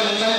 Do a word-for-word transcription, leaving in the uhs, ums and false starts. I'm